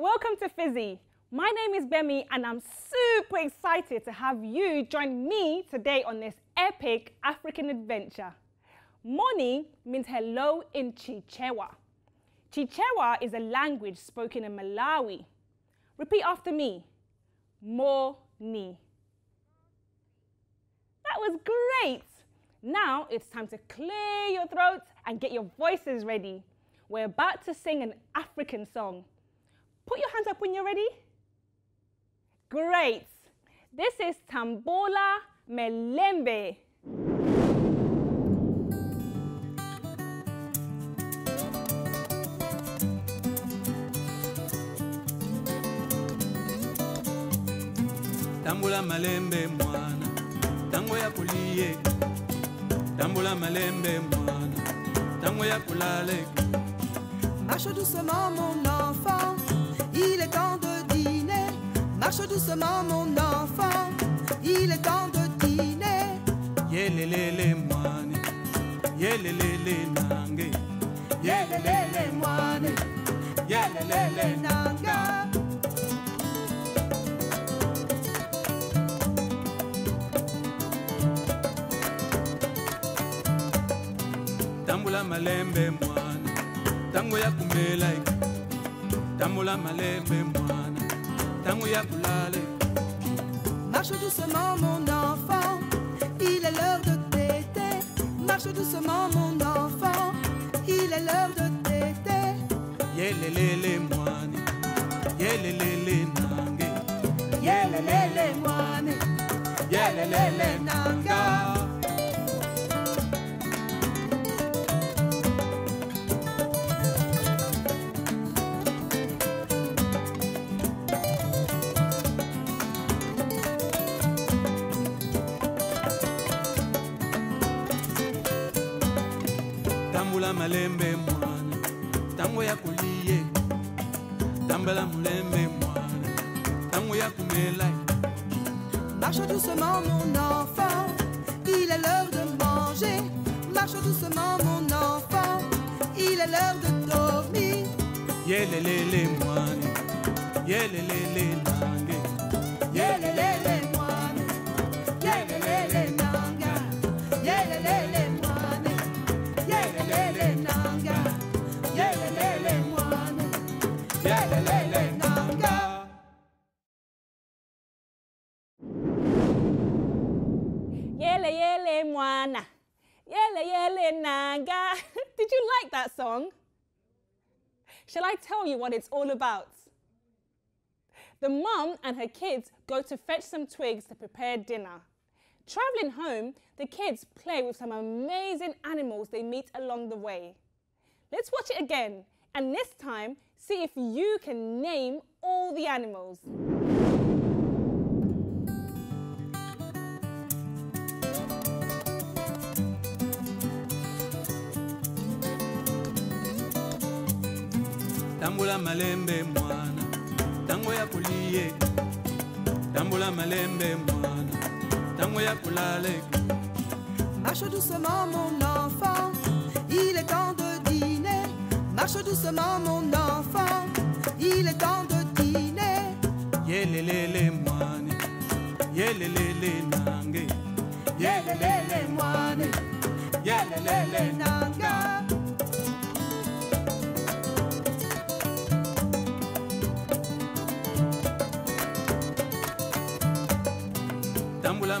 Welcome to Fizzy. My name is Bemi and I'm super excited to have you join me today on this epic African adventure. Moni means hello in Chichewa. Chichewa is a language spoken in Malawi. Repeat after me. Moni. That was great. Now it's time to clear your throats and get your voices ready. We're about to sing an African song. Put your hands up when you're ready. Great. This is Tambula Malembe. Tambula Malembe mwana, tango ya kulie. Tambula Malembe mwana, tango ya kulale. Marche doucement mon enfant, il est temps de dîner. Marche doucement mon enfant, il est temps de dîner. Yelelele mwane, yelelele nange. Yelelele mwane, yelelele nanga. Tambula malembe mwana, tango ya kumbela. Tambula malembe mwana, tango ya kulale. Marche doucement mon enfant, il est l'heure de téter. Marche doucement mon enfant, il est l'heure de téter. Yelelele mwana, yelelele nange. Yelelele mwana, yelelele nanga. Malembe mwana, tango ya kulie. Tambula malembe mwana, tango ya kumela. Marche doucement mon enfant, il est l'heure de manger. Marche doucement mon enfant, il est l'heure de dormir. Yelelele mwana, yelelele nange. Yelelele mwana, yelelele nanga. Yelelele mwana, yelelele. Mwana, yele yele nanga. Did you like that song? Shall I tell you what it's all about? The mum and her kids go to fetch some twigs to prepare dinner. Travelling home, the kids play with some amazing animals they meet along the way. Let's watch it again, and this time, see if you can name all the animals. Tambula malembe mwana, tango ya kulie. Tambula malembe mwana, tango ya kulale. Marche doucement mon enfant, il est temps de dîner. Marche doucement mon enfant, il est temps de dîner. Yelelele mwana, yelelele nange. Yelelele mwana, yelelele nanga. Tambula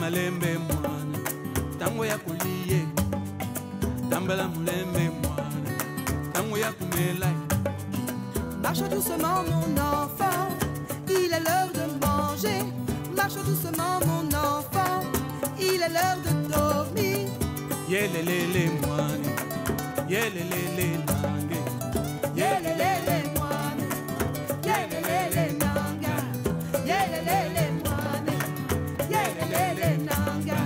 Malembe mwana, tango ya kulie. Tambula malembe mwana, tango ya kumela. Marche doucement mon enfant, il est l'heure de manger. Marche doucement mon enfant, il est l'heure de dormir. Yelelele moine, yelelele nange, yelelele moine, yelelele nanga, yelelele moine, yelelele nanga,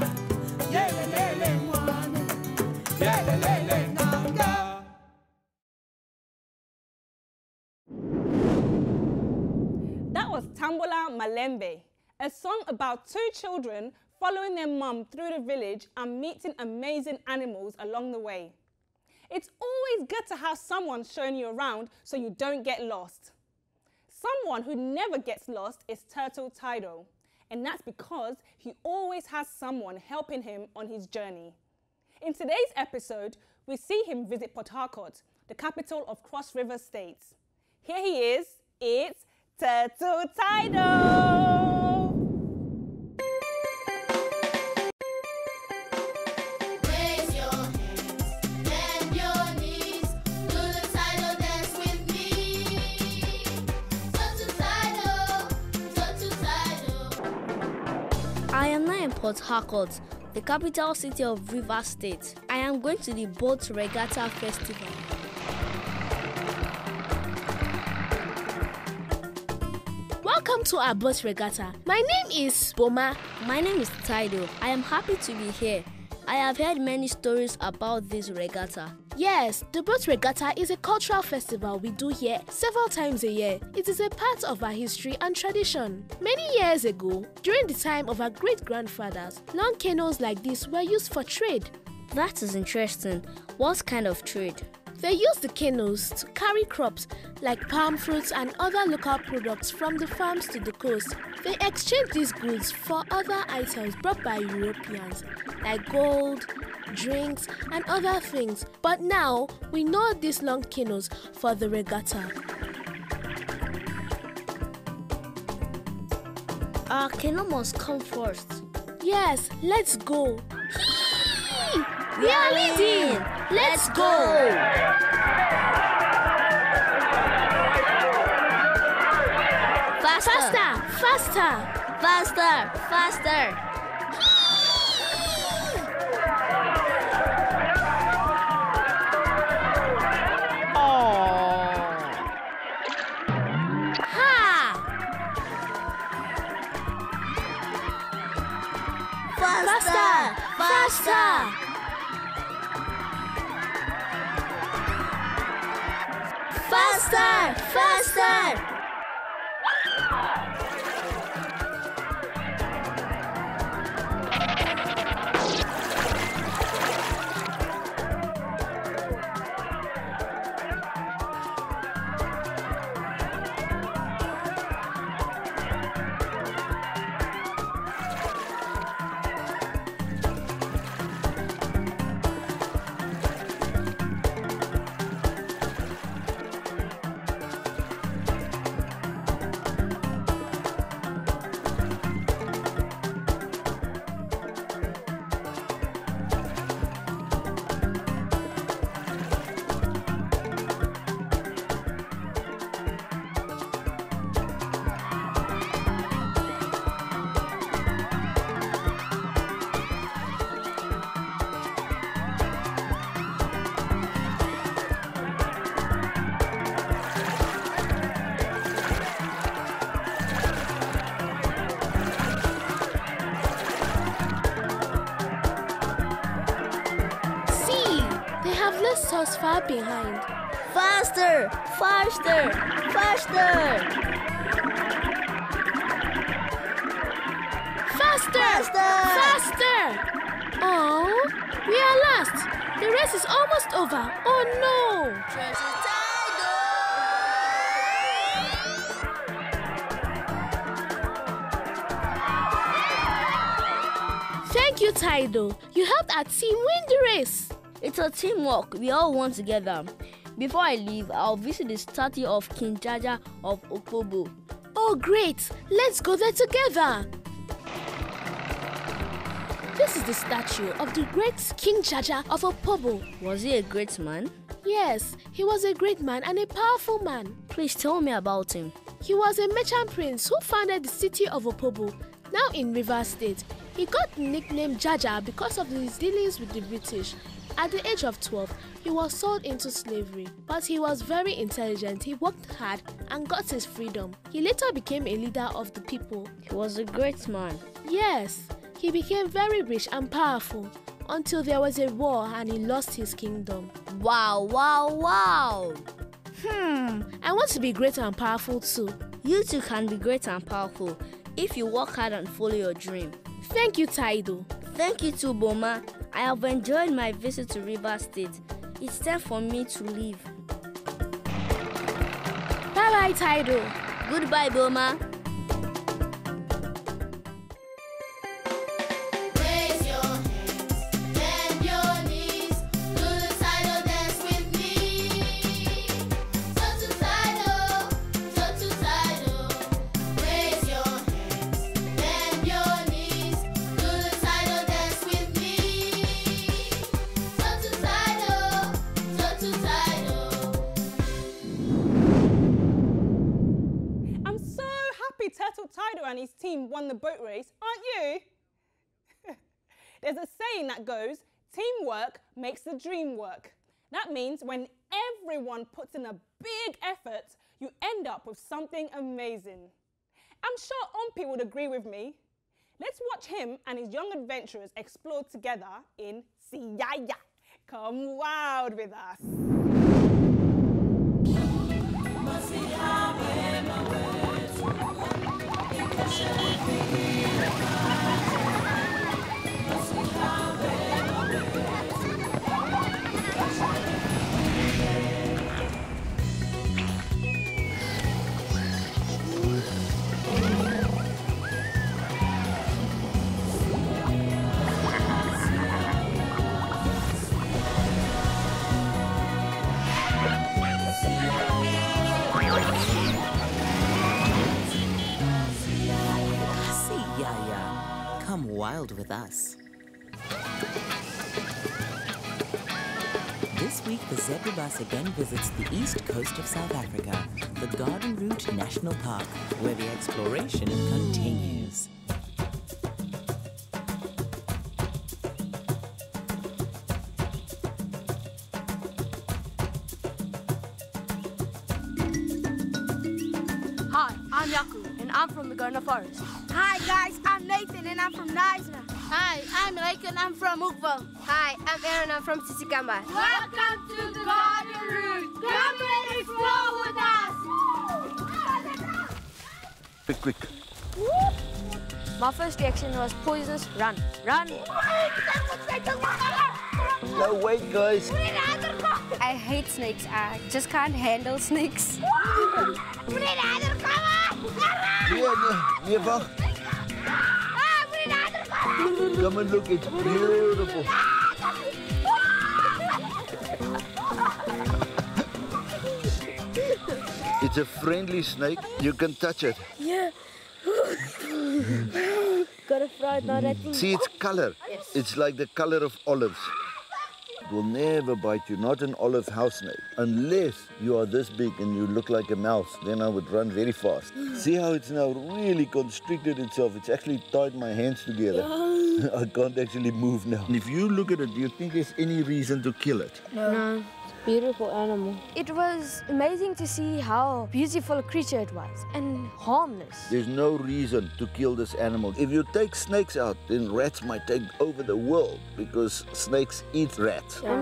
yelelele moine, yelelele nanga. Tambula Malembe, a song about two children following their mum through the village and meeting amazing animals along the way. It's always good to have someone showing you around so you don't get lost. Someone who never gets lost is Turtle Taido, and that's because he always has someone helping him on his journey. In today's episode, we see him visit Port Harcourt, the capital of Cross River State. Here he is, it's Turtle Taido! Raise your hands, bend your knees, Turtle Taido dance with me. Turtle Taido, Turtle Taido. I am now in Port Harcourt, the capital city of Rivers State. I am going to the Boat Regatta Festival. Welcome to our boat regatta. My name is Boma. My name is Taido. I am happy to be here. I have heard many stories about this regatta. Yes, the boat regatta is a cultural festival we do here several times a year. It is a part of our history and tradition. Many years ago, during the time of our great-grandfathers, long canoes like this were used for trade. That is interesting. What kind of trade? They used the canoes to carry crops like palm fruits and other local products from the farms to the coast. They exchanged these goods for other items brought by Europeans, like gold, drinks, and other things. But now, we know these long canoes for the regatta. Our canoe must come first. Yes, let's go. We are leading! Let's go! Faster! Faster! Faster! Faster! Faster! Ha! Faster! Faster! Faster! Faster! Faster! Us far behind. Faster! Faster! Faster! Faster! Faster! Faster! Oh, we are last. The race is almost over. Oh no! Treasure Taido! Thank you, Taido. You helped our team win the race. It's a teamwork, we all won together. Before I leave, I'll visit the statue of King Jaja of Opobo. Oh great, let's go there together! This is the statue of the great King Jaja of Opobo. Was he a great man? Yes, he was a great man and a powerful man. Please tell me about him. He was a merchant prince who founded the city of Opobo, now in Rivers State. He got the nickname Jaja because of his dealings with the British. At the age of 12, he was sold into slavery, but he was very intelligent. He worked hard and got his freedom. He later became a leader of the people. He was a great man. Yes, he became very rich and powerful until there was a war and he lost his kingdom. Wow, wow, wow! I want to be great and powerful too. You too can be great and powerful if you work hard and follow your dream. Thank you, Taido. Thank you too, Boma. I have enjoyed my visit to Rivers State. It's time for me to leave. Bye-bye, Taido. Goodbye, Boma. And his team won the boat race, aren't you? There's a saying that goes, teamwork makes the dream work. That means when everyone puts in a big effort, you end up with something amazing. I'm sure Oompy would agree with me. Let's watch him and his young adventurers explore together in Siyaya. Come wild with us. Wild with us. This week, the zebra bus again visits the east coast of South Africa, the Garden Route National Park, where the exploration continues. Hi, I'm Yaku, and I'm from the Gona Forest. Hi guys, I'm Nathan and I'm from Nyasa. Hi, I'm Rik and I'm from Oogville. Hi, I'm Erin and I'm from Tsitsikama. Welcome to the Garden Route. Come and explore with us. Quick. My first reaction was poisonous. Run. No way, guys. I hate snakes. I just can't handle snakes. Come and look, it's beautiful. It's a friendly snake. You can touch it. Yeah. Got a fried now, I think. See its color. Yes. It's like the color of olives. It will never bite you, not an olive house snake. Unless you are this big and you look like a mouse, then I would run very fast. See how it's now really constricted itself. It's actually tied my hands together. I can't actually move now. And if you look at it, do you think there's any reason to kill it? No. Beautiful animal. It was amazing to see how beautiful a creature it was and harmless. There's no reason to kill this animal. If you take snakes out, then rats might take over the world because snakes eat rats. Yeah.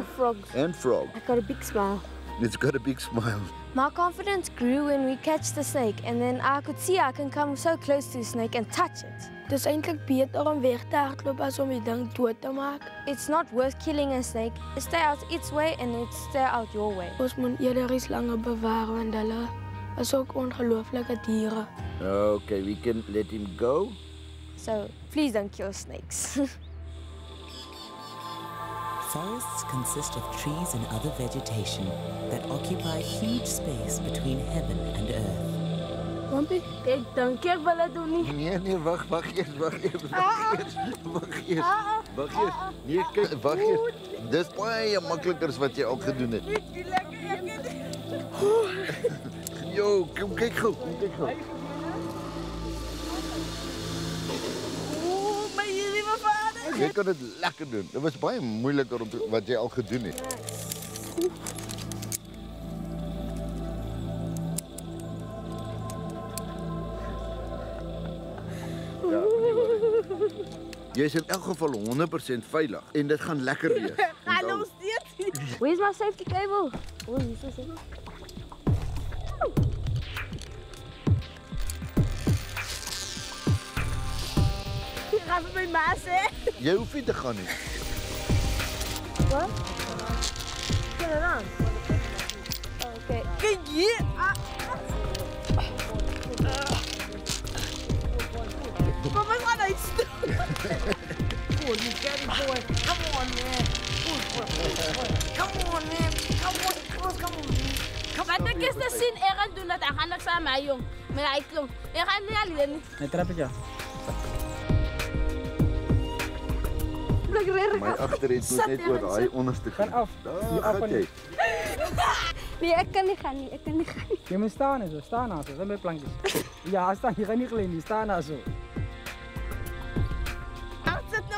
And frogs. I got a big smile. It's got a big smile. My confidence grew when we catch the snake and then I could see I can come so close to the snake and touch it. Dis eintlik beter om weg te hardloop as om die ding dood te maak. It's not worth killing a snake. It stay out its way and it stay out your way. Ons moet eerder die slange bewaar want hulle is ook ongelooflike diere. Okay, we can let him go. So, please don't kill snakes. Forests consist of trees and other vegetation that occupy huge space between heaven and earth. Oompy, ek dink ek wil dit doen nie. Nee, wag eers. Dis baie makliker as wat jy ook gedoen het. Jo, kom kyk gou, kyk gou. Ooh, my lieve vader. Jy kon dit lekker doen. Dit was baie moeiliker om wat jy al gedoen het. Jy is in elk geval 100% veilig en dit gaan lekker wees. Hallo steeds. Where's my safety cable? Oh, hier is dit. Jy gaan met my ma sê. Jy hoef nie te gaan nie. Wat? Kan dit aan? Okay. Kyk hier. Mama's on ice. Oh, you daddy boy. Come on, man. Come on, man. Come on. Wat ek gister sien Erin doen dat ek gaan niks aan my jong. Maar hy klom. Ek gaan nie alleen nie. Net trappie ja. My agteruit moet net oor daai onderste gaan af. Hier af en nee, ek kan nie gaan nie. Jy moet staan so, Dis my plankies. Ja, staan hier nie klein nie, staan daar so.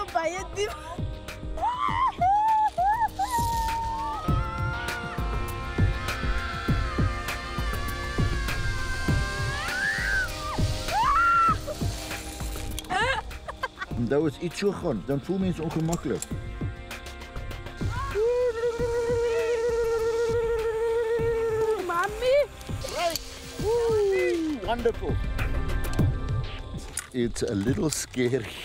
Baie diep. Daar is iets so gaan, dan voel mens ongemakkelijk. Mami! Right. Wonderful. It's a little scary.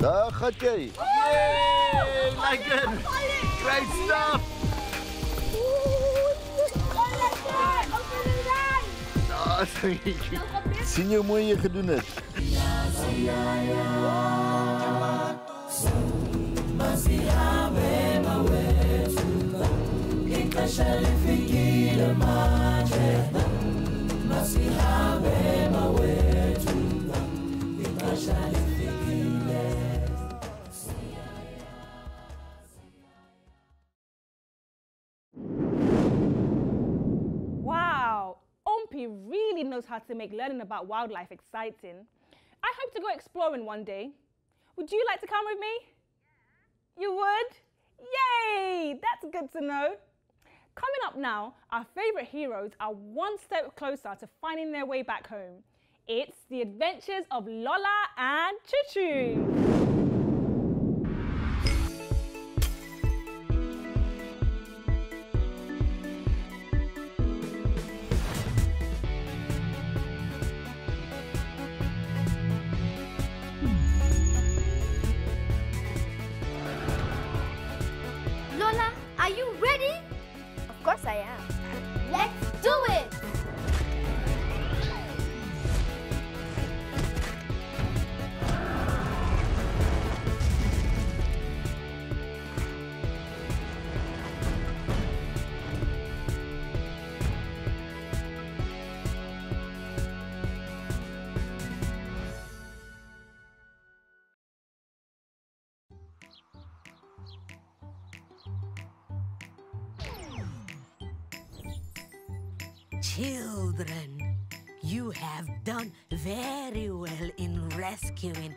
Daar gaat jij! Yay! Lekker! Great stuff! Zie je hoe mooi je gedoen hebt? Oompy really knows how to make learning about wildlife exciting. I hope to go exploring one day. Would you like to come with me? Yeah. You would? Yay! That's good to know. Coming up now, our favourite heroes are one step closer to finding their way back home. It's The Adventures of Lola and Chuchu. Children, you have done very well in rescuing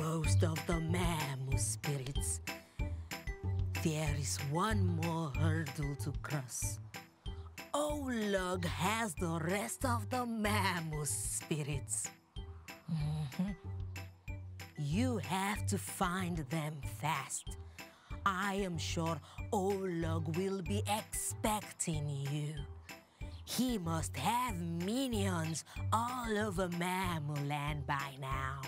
most of the mammal spirits. There is one more hurdle to cross. Olug has the rest of the mammal spirits. You have to find them fast. I am sure Olug will be expecting you. He must have minions all over Mammaland by now.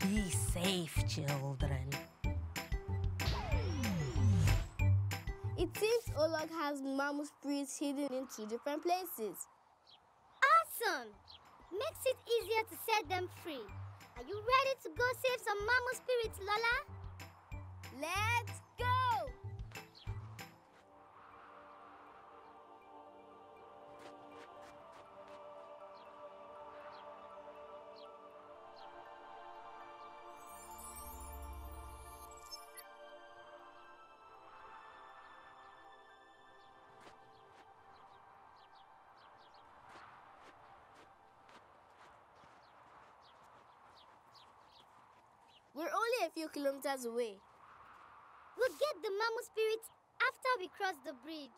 Be safe, children. It seems Olug has mammal spirits hidden in two different places. Awesome! Makes it easier to set them free. Are you ready to go save some mammal spirits, Lola? Let's go! We're only a few kilometers away. We'll get the mammoth spirits after we cross the bridge.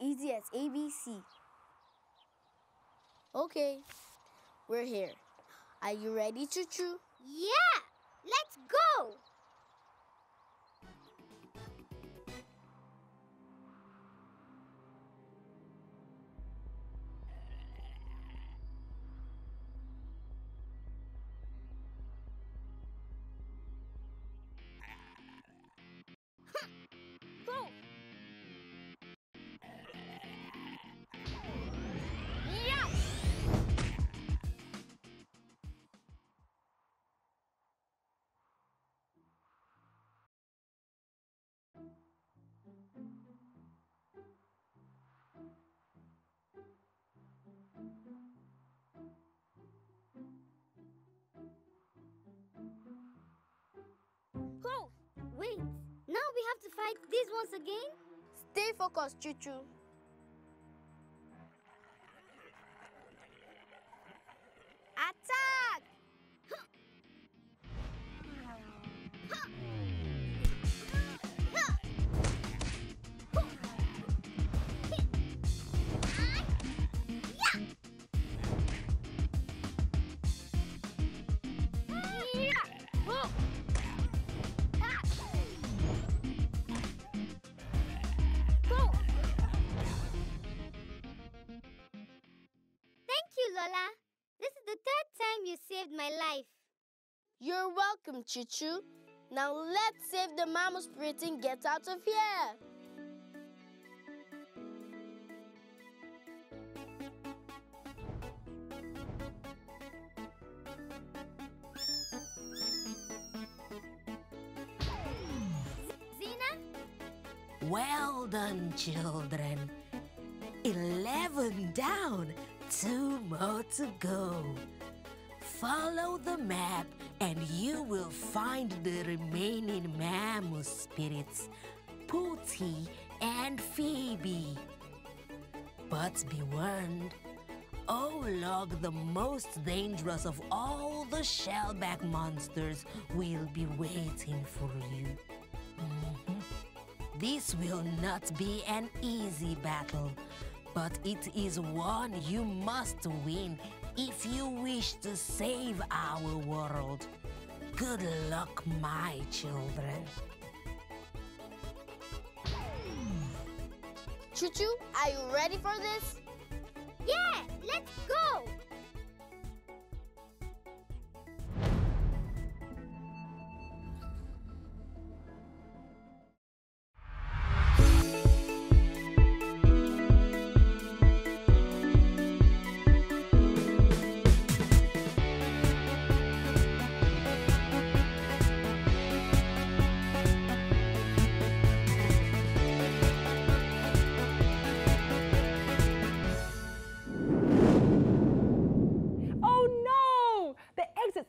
Easy as ABC. Okay, we're here. Are you ready, Chuchu? Yeah, let's go! Wait, now we have to fight this once again? Stay focused, Chuchu. Attack! Lola, this is the third time you saved my life. You're welcome, Chuchu. Now let's save the mammoth spirit and get out of here. Zina? Well done, children. 11 down. 2 more to go. Follow the map and you will find the remaining mammoth spirits, Pooty and Phoebe. But be warned, Olug, the most dangerous of all the shellback monsters, will be waiting for you. This will not be an easy battle. But it is one you must win if you wish to save our world. Good luck, my children. Chuchu, are you ready for this? Yeah, let's go!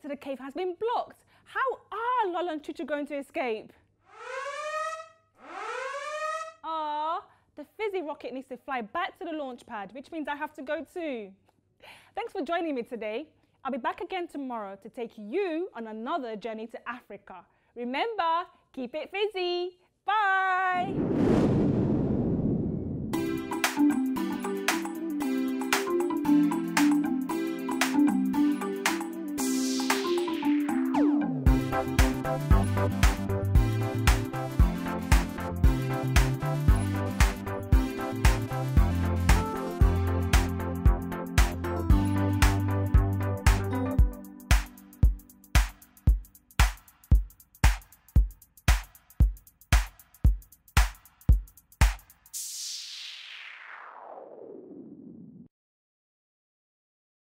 The cave has been blocked. How are Lola and Chuchu going to escape? Ah, the fizzy rocket needs to fly back to the launch pad, which means I have to go too. Thanks for joining me today. I'll be back again tomorrow to take you on another journey to Africa. Remember, keep it fizzy. Bye.